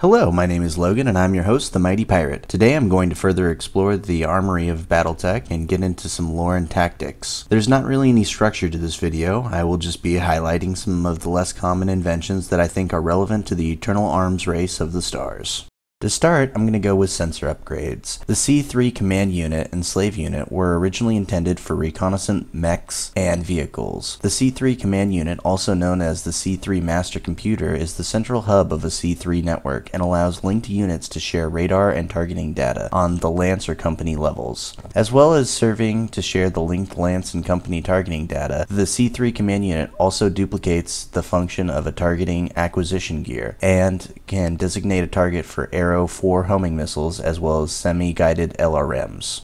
Hello, my name is Logan and I'm your host, the Mighty Pirate. Today I'm going to further explore the armory of Battletech and get into some lore and tactics. There's not really any structure to this video. I will just be highlighting some of the less common inventions that I think are relevant to the eternal arms race of the stars. To start, I'm going to go with sensor upgrades. The C3 Command Unit and Slave Unit were originally intended for reconnaissance mechs and vehicles. The C3 Command Unit, also known as the C3 Master Computer, is the central hub of a C3 network and allows linked units to share radar and targeting data on the Lance or Company levels. As well as serving to share the linked Lance and Company targeting data, the C3 Command Unit also duplicates the function of a targeting acquisition gear and can designate a target for air for homing missiles as well as semi-guided LRMs.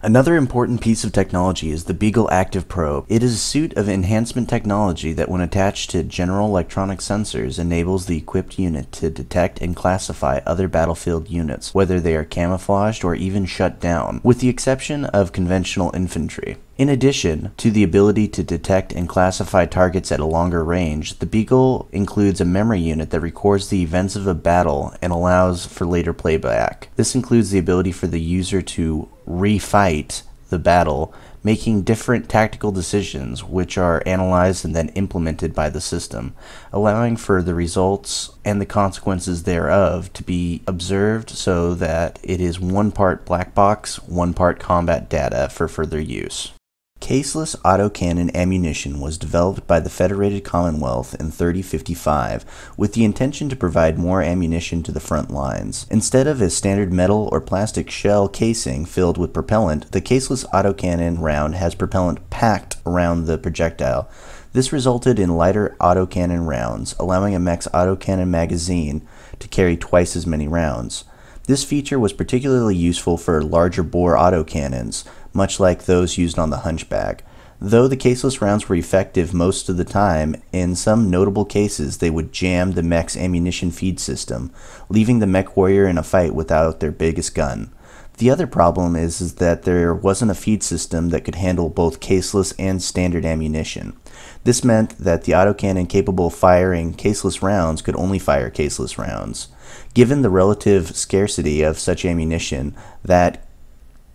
Another important piece of technology is the Beagle Active Probe. It is a suite of enhancement technology that, when attached to general electronic sensors, enables the equipped unit to detect and classify other battlefield units, whether they are camouflaged or even shut down, with the exception of conventional infantry. In addition to the ability to detect and classify targets at a longer range, the Beagle includes a memory unit that records the events of a battle and allows for later playback. This includes the ability for the user to refight the battle, making different tactical decisions which are analyzed and then implemented by the system, allowing for the results and the consequences thereof to be observed so that it is one part black box, one part combat data for further use. Caseless autocannon ammunition was developed by the Federated Commonwealth in 3055 with the intention to provide more ammunition to the front lines. Instead of a standard metal or plastic shell casing filled with propellant, the caseless autocannon round has propellant packed around the projectile. This resulted in lighter autocannon rounds, allowing a mech's autocannon magazine to carry twice as many rounds. This feature was particularly useful for larger bore autocannons, much like those used on the Hunchback. Though the caseless rounds were effective most of the time, in some notable cases they would jam the mech's ammunition feed system, leaving the mech warrior in a fight without their biggest gun. The other problem is that there wasn't a feed system that could handle both caseless and standard ammunition. This meant that the autocannon capable of firing caseless rounds could only fire caseless rounds. Given the relative scarcity of such ammunition, that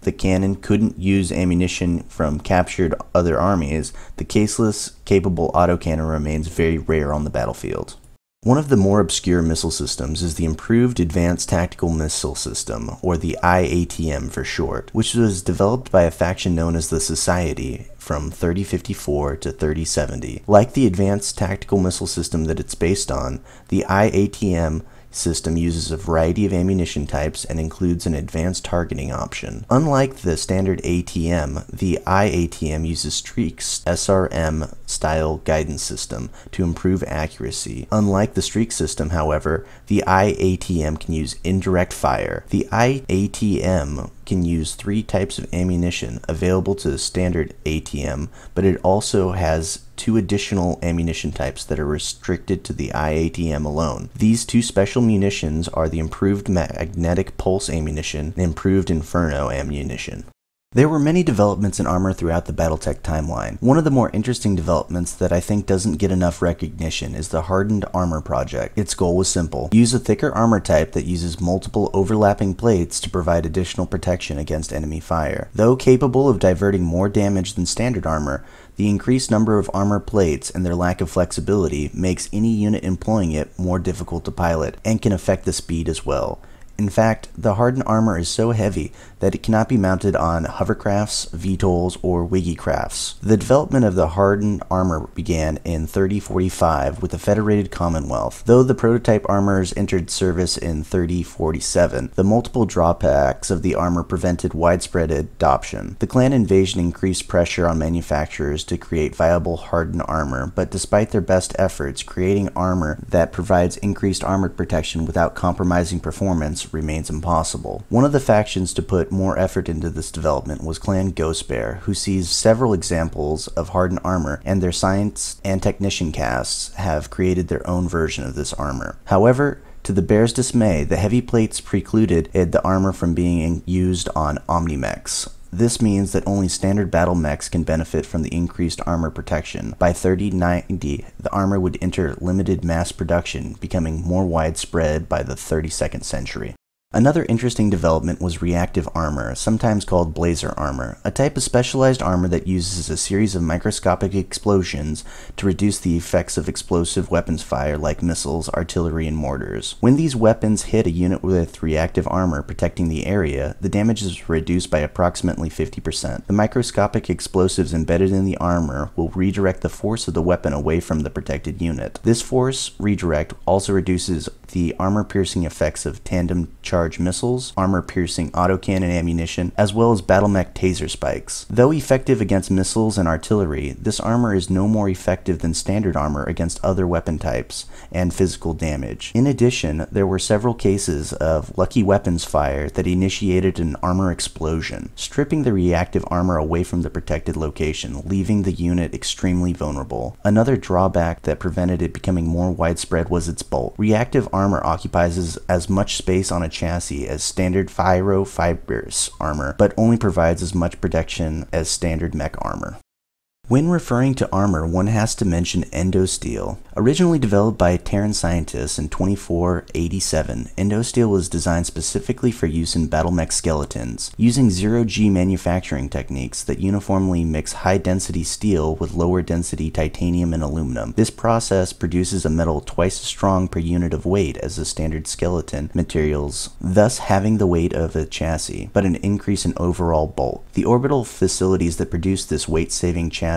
the cannon couldn't use ammunition from captured other armies, the caseless capable autocannon remains very rare on the battlefield. One of the more obscure missile systems is the Improved Advanced Tactical Missile System, or the IATM for short, which was developed by a faction known as the Society from 3054 to 3070. Like the Advanced Tactical Missile System that it's based on, the IATM system uses a variety of ammunition types and includes an advanced targeting option. Unlike the standard ATM, the IATM uses Streak's SRM-style guidance system to improve accuracy. Unlike the Streak system, however, the IATM can use indirect fire. The IATM can use three types of ammunition available to the standard ATM, but it also has two additional ammunition types that are restricted to the IATM alone. These two special munitions are the Improved Magnetic Pulse Ammunition and Improved Inferno Ammunition. There were many developments in armor throughout the Battletech timeline. One of the more interesting developments that I think doesn't get enough recognition is the Hardened Armor Project. Its goal was simple: use a thicker armor type that uses multiple overlapping plates to provide additional protection against enemy fire. Though capable of diverting more damage than standard armor, the increased number of armor plates and their lack of flexibility makes any unit employing it more difficult to pilot, and can affect the speed as well. In fact, the hardened armor is so heavy that it cannot be mounted on hovercrafts, VTOLs, or wiggy crafts. The development of the hardened armor began in 3045 with the Federated Commonwealth. Though the prototype armors entered service in 3047, the multiple drawbacks of the armor prevented widespread adoption. The Klan invasion increased pressure on manufacturers to create viable hardened armor, but despite their best efforts, creating armor that provides increased armored protection without compromising performance remains impossible. One of the factions to put more effort into this development was Clan Ghost Bear, who sees several examples of hardened armor, and their science and technician castes have created their own version of this armor. However, to the Bear's dismay, the heavy plates precluded the armor from being used on OmniMechs. This means that only standard battle mechs can benefit from the increased armor protection. By 3090, the armor would enter limited mass production, becoming more widespread by the 32nd century. Another interesting development was reactive armor, sometimes called blazer armor, a type of specialized armor that uses a series of microscopic explosions to reduce the effects of explosive weapons fire like missiles, artillery, and mortars. When these weapons hit a unit with reactive armor protecting the area, the damage is reduced by approximately 50%. The microscopic explosives embedded in the armor will redirect the force of the weapon away from the protected unit. This force redirect also reduces the armor-piercing effects of tandem charge missiles, armor-piercing autocannon ammunition, as well as battlemech taser spikes. Though effective against missiles and artillery, this armor is no more effective than standard armor against other weapon types and physical damage. In addition, there were several cases of lucky weapons fire that initiated an armor explosion, stripping the reactive armor away from the protected location, leaving the unit extremely vulnerable. Another drawback that prevented it becoming more widespread was its bulk. Reactive armor occupies as much space on a chassis as standard pyrofibrous armor, but only provides as much protection as standard mech armor. When referring to armor, one has to mention Endo Steel. Originally developed by Terran scientists in 2487, Endo Steel was designed specifically for use in battlemech skeletons, using zero-G manufacturing techniques that uniformly mix high-density steel with lower-density titanium and aluminum. This process produces a metal twice as strong per unit of weight as the standard skeleton materials, thus having the weight of a chassis, but an increase in overall bulk. The orbital facilities that produced this weight-saving chassis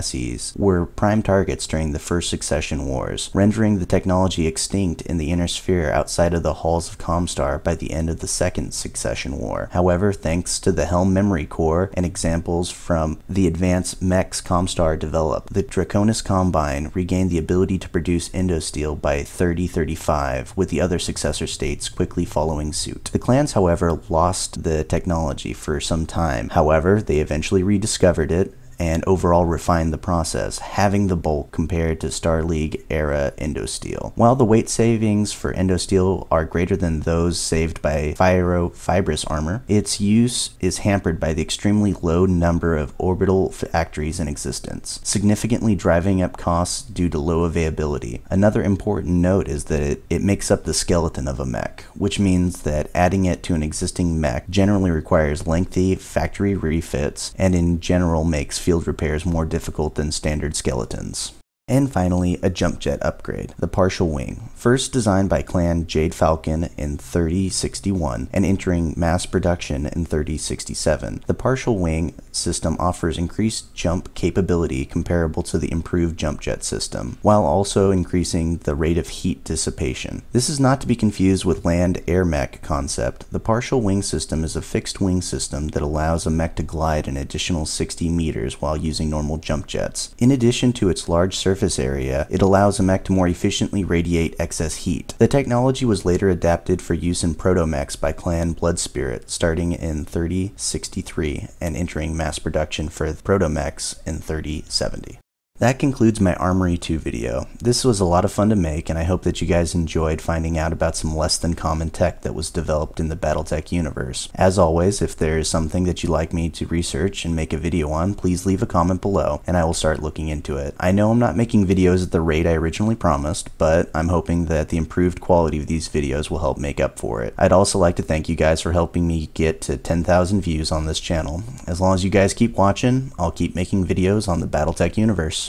were prime targets during the First Succession Wars, rendering the technology extinct in the inner sphere outside of the halls of Comstar by the end of the Second Succession War. However, thanks to the Helm Memory Core and examples from the advanced mechs Comstar developed, the Draconis Combine regained the ability to produce Endosteel by 3035, with the other successor states quickly following suit. The clans, however, lost the technology for some time. However, they eventually rediscovered it and overall refined the process, having the bulk compared to Star League era Endosteel. While the weight savings for Endosteel are greater than those saved by pyrofibrous armor, its use is hampered by the extremely low number of orbital factories in existence, significantly driving up costs due to low availability. Another important note is that it makes up the skeleton of a mech, which means that adding it to an existing mech generally requires lengthy factory refits and in general makes field repairs more difficult than standard skeletons. And finally, a jump jet upgrade, the partial wing, first designed by Clan Jade Falcon in 3061 and entering mass production in 3067. The partial wing system offers increased jump capability comparable to the improved jump jet system, while also increasing the rate of heat dissipation. This is not to be confused with land air mech concept. The partial wing system is a fixed wing system that allows a mech to glide an additional 60 meters while using normal jump jets. In addition to its large surface area, it allows a mech to more efficiently radiate excess heat. The technology was later adapted for use in protomechs by Clan Blood Spirit, starting in 3063 and entering mass production for protomechs in 3070. That concludes my Armory 2 video. This was a lot of fun to make, and I hope that you guys enjoyed finding out about some less than common tech that was developed in the Battletech universe. As always, if there is something that you'd like me to research and make a video on, please leave a comment below, and I will start looking into it. I know I'm not making videos at the rate I originally promised, but I'm hoping that the improved quality of these videos will help make up for it. I'd also like to thank you guys for helping me get to 10,000 views on this channel. As long as you guys keep watching, I'll keep making videos on the Battletech universe.